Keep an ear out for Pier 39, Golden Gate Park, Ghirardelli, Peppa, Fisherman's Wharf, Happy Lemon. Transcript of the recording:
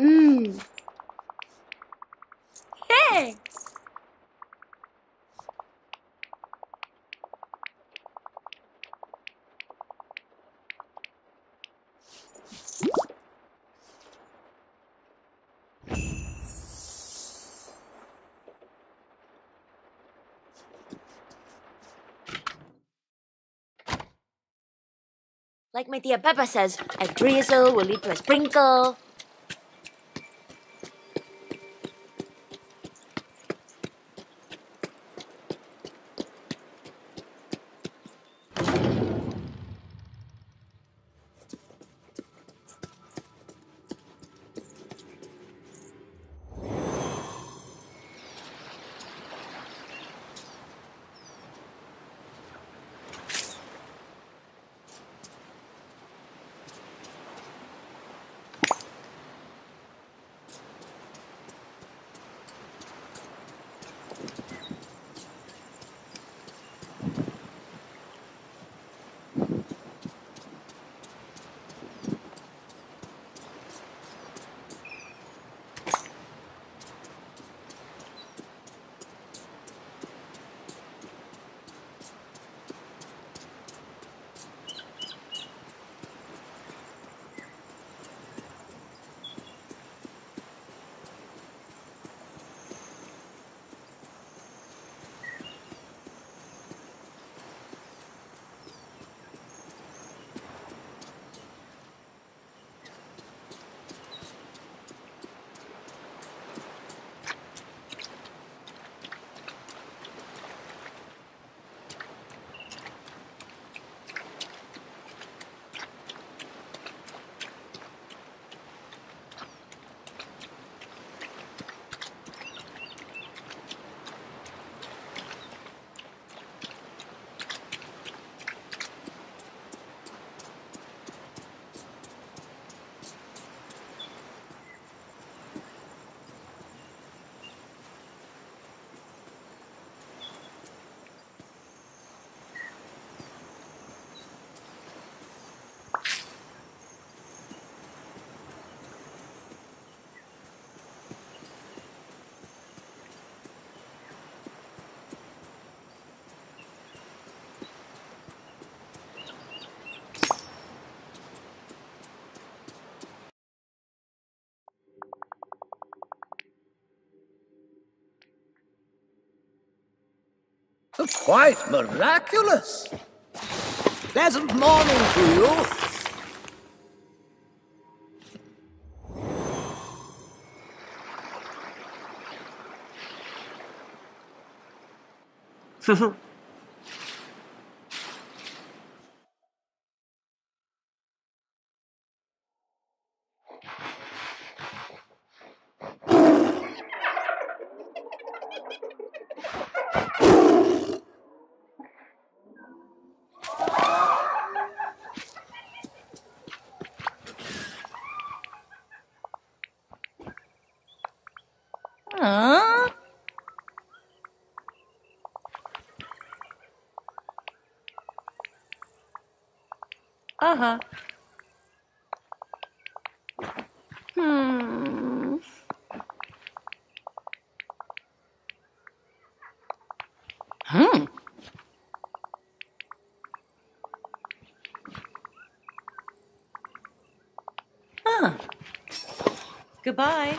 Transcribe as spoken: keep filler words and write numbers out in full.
Mmm. Hey! Like my dear Peppa says, a drizzle will lead to a sprinkle. Quite miraculous! Pleasant morning to you! Haha. Uh-huh. Hmm. Hmm. Huh. Goodbye.